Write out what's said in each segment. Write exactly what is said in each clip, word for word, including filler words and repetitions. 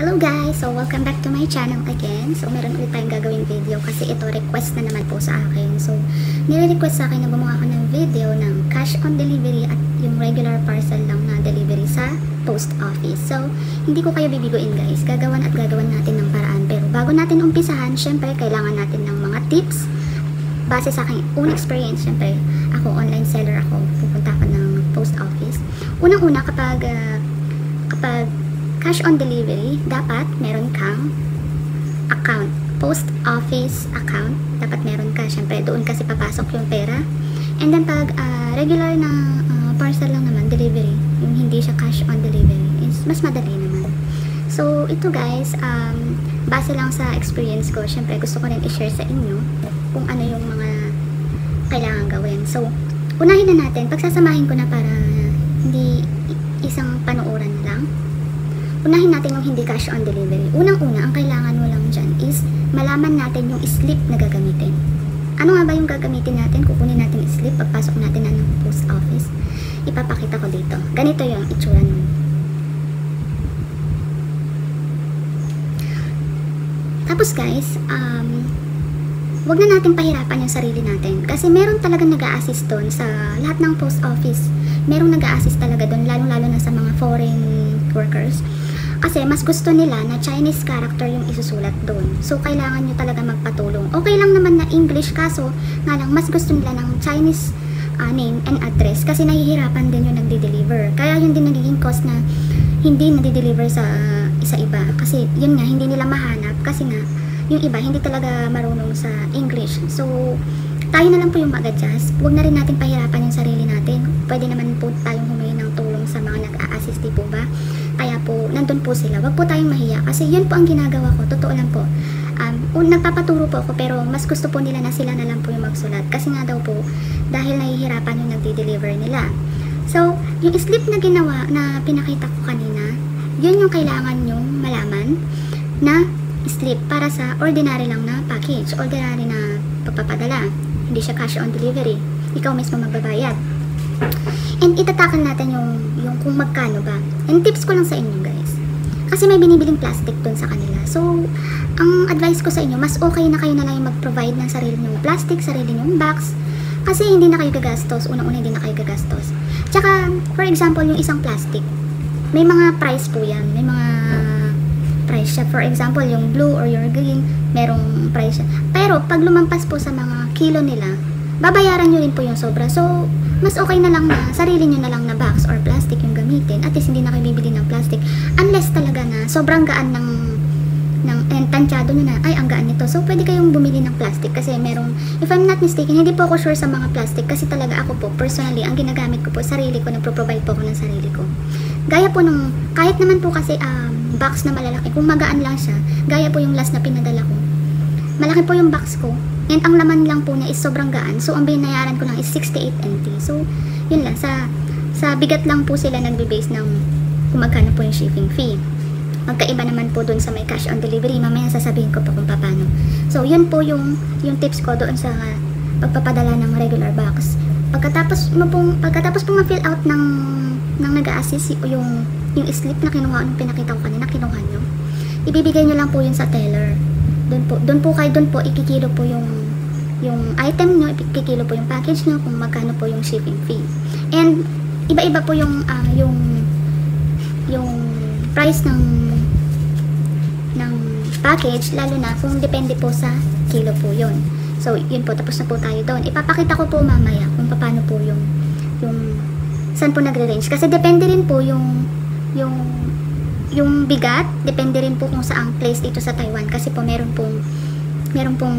Hello guys! So welcome back to my channel again. So meron ulit tayong gagawin video kasi ito request na naman po sa akin. So nire-request sa akin na gumawa ako ng video ng cash on delivery at yung regular parcel lang na delivery sa post office. So hindi ko kayo bibiguin guys. Gagawan at gagawan natin ng paraan. Pero bago natin umpisahan, syempre kailangan natin ng mga tips. Base sa aking own experience, syempre ako online seller ako. Pupunta ako ng post office. Unang-una kapag, uh, kapag cash on delivery, dapat meron kang account, post office account, dapat meron ka, syempre doon kasi papasok yung pera. And then pag uh, regular na uh, parcel lang naman, delivery, yung hindi siya cash on delivery, is mas madali naman. So ito guys, um, base lang sa experience ko, syempre gusto ko rin i-share sa inyo kung ano yung mga kailangan gawin. So unahin na natin, pagsasamahin ko na para hindi isang panuoran lang. Unahin natin yung hindi cash on delivery. Unang-una, ang kailangan mo lang dyan is malaman natin yung slip na gagamitin. Ano nga ba yung gagamitin natin? Kukunin natin yung slip, pagpasok natin na ng post office. Ipapakita ko dito. Ganito yung itsura nun. Tapos guys, um, wag na natin pahirapan yung sarili natin. Kasi meron talagang nag-a-assist doon sa lahat ng post office. Merong nag-a-assist talaga doon, lalo-lalo na sa mga foreign workers. Kasi mas gusto nila na Chinese character yung isusulat doon. So, kailangan nyo talaga magpatulong. Okay lang naman na English, kaso nga lang, mas gusto nila ng Chinese uh, name and address kasi nahihirapan din yung nagde-deliver. Kaya yun din nagiging cause na hindi nade-deliver sa uh, isa iba. Kasi yun nga, hindi nila mahanap kasi nga yung iba hindi talaga marunong sa English. So, tayo na lang po yung mag-adjust. Huwag na rin natin pahirapan yung sarili natin. Pwede naman po tayong humingi ng tulong sa mga nag-a-assist, di po ba? Kaya po, nandun po sila. Huwag po tayong mahiya. Kasi yun po ang ginagawa ko. Totoo lang po. Um, nagpapaturo po ako, pero mas gusto po nila na sila na lang po yung magsulat. Kasi nga daw po, dahil nahihirapan yung nagde-deliver nila. So, yung slip na ginawa, na pinakita ko kanina, yun yung kailangan nyong malaman na slip para sa ordinary lang na package. Ordinary na pagpapadala. Hindi siya cash on delivery. Ikaw mismo magbabayad. And itatakal natin yung, yung kung magkano ba. And tips ko lang sa inyo guys. Kasi may binibiling plastic dun sa kanila. So, ang advice ko sa inyo, mas okay na kayo na lang mag-provide ng sarili nyong plastic, sarili nyong box. Kasi hindi na kayo gagastos. Una-una hindi na kayo gagastos. Tsaka, for example, yung isang plastic. May mga price po yan. May mga price siya. For example, yung blue or your green, merong price siya. Pero, pag lumampas po sa mga kilo nila, babayaran nyo rin po yung sobra. So, mas okay na lang na sarili nyo na lang na box or plastic yung gamitin. At least hindi na kayo bibili ng plastic. Unless talaga na sobrang gaan ng, ng and tansyado nyo na, ay ang gaan nito. So pwede kayong bumili ng plastic kasi merong, if I'm not mistaken, hindi po ako sure sa mga plastic kasi talaga ako po, personally, ang ginagamit ko po, sarili ko, nagpro-provide po ako ng sarili ko. Gaya po nung, kahit naman po kasi um, box na malalaki, kung magaan lang siya, gaya po yung last na pinadala ko. Malaki po yung box ko. And ang laman lang po niya is sobrang gaan. So, ang binayaran ko lang is sixty-eight N T. So, yun lang. Sa, sa bigat lang po sila nagbe-base ng kung magkano po yung shipping fee. Magkaiba naman po dun sa may cash on delivery. Mamaya sasabihin ko po kung paano. So, yun po yung, yung tips ko doon sa pagpapadala ng regular box. Pagkatapos mo pong, pagkatapos pong ma-fill out ng, ng nag-a-assist yung, yung slip na kinuha, yung pinakita ko kanina, kinuha nyo. Ibibigay nyo lang po yun sa teller. Doon po, doon po kayo, doon po ikikilo po yung yung item nyo, ikikilo po yung package nyo kung magkano po yung shipping fee. And iba-iba po yung uh, yung yung price ng ng package, lalo na kung depende po sa kilo po yun. So, yun po, tapos na po tayo doon. Ipapakita ko po mamaya kung paano po yung yung saan po nagre-range kasi depende rin po yung yung yung bigat, depende rin po kung saang place dito sa Taiwan kasi po meron pong meron pong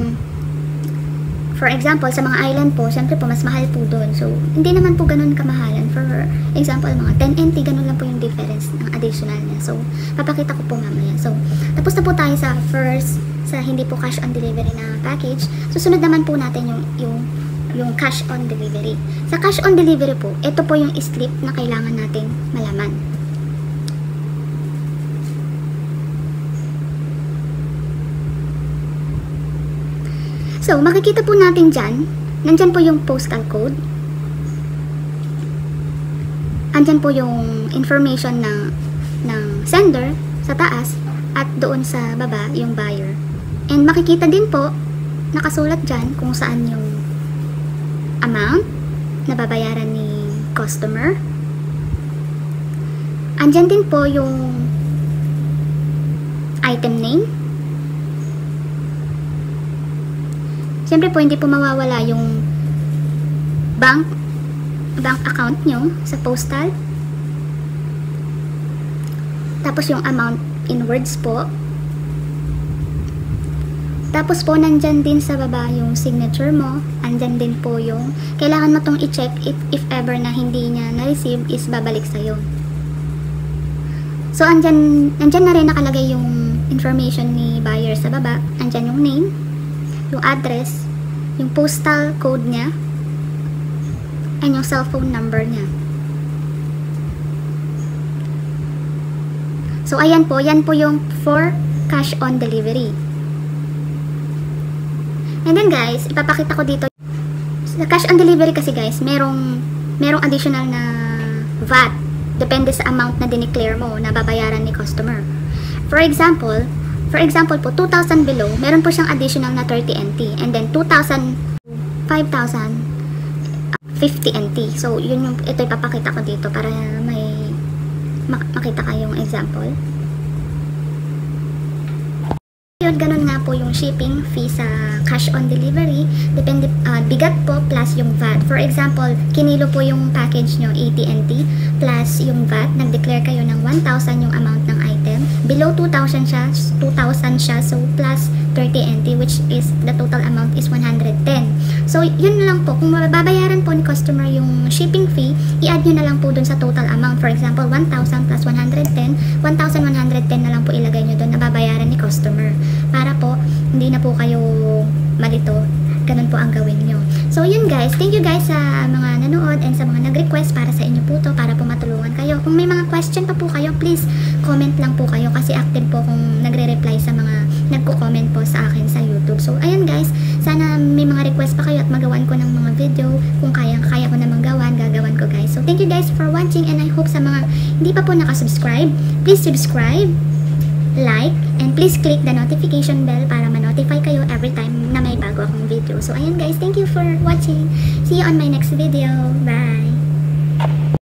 for example, sa mga island po syempre po mas mahal po doon, so hindi naman po ganun kamahalan, for example mga ten N T, ganun lang po yung difference ng additional niya, so papakita ko po mamaya. So, tapos na po tayo sa first, sa hindi po cash on delivery na package. Susunod naman po natin yung yung yung cash on delivery. Sa cash on delivery po, ito po yung slip na kailangan natin malaman. So, makikita po natin dyan, nandyan po yung postal code. Andyan po yung information ng, ng sender sa taas. at doon sa baba yung buyer. And makikita din po nakasulat dyan kung saan yung amount na babayaran ni customer. Andyan din po yung item name. Siyempre po hindi po mawawala yung bank bank account nyo sa postal. Tapos yung amount in words po. Tapos po, nandyan din sa baba yung signature mo. Andyan din po yung, kailangan mo itong i-check if, if ever na hindi niya na-receive is babalik sa'yo. So, andyan, andyan na rin nakalagay yung information ni buyer sa baba. Andyan yung name, yung address, yung postal code niya, and yung cellphone number niya. So, ayan po. Yan po yung for cash on delivery. And then guys, ipapakita ko dito. Sa cash on delivery kasi guys, merong, merong additional na V A T. Depende sa amount na dineclare mo na babayaran ni customer. For example, for example po, two thousand below, meron po siyang additional na thirty N T. And then two thousand, five thousand, fifty N T. So, yun yung, ito ipapakita ko dito para may makita kayong example. Yun, ganun nga po yung shipping fee sa cash on delivery. Depende, uh, bigat po plus yung V A T. For example, kinilo po yung package nyo, eighty N T, plus yung V A T. Nag-declare kayo ng one thousand yung amount ng item. Below two thousand siya, two thousand siya, so plus thirty N T, which is the total amount is one hundred ten. So, yun lang po. Kung mababayaran po ni customer yung shipping fee, i-add nyo na lang po dun sa total amount. For example, one thousand plus one hundred ten, one thousand one hundred ten na lang po ilagay nyo dun na babayaran ni customer. Para po, hindi na po kayo malito. Ganun po ang gawin nyo. So, yun guys. Thank you guys sa mga nanood and sa mga nag-request para sa inyo po to, para po matulungan kayo. Kung may mga question pa po kayo, please comment lang po kayo kasi active po kung nagre-reply sa mga nagko-comment po sa akin sa YouTube. So, ayan guys. Sana may mga request pa kayo at magawan ko ng mga video. Kung kaya, kaya ko namang gawan, gagawan ko guys. So, thank you guys for watching and I hope sa mga hindi pa po nakasubscribe, please subscribe, like, and please click the notification bell para ma-notify kayo every time na may bago akong video. So, ayan guys, thank you for watching. See you on my next video. Bye!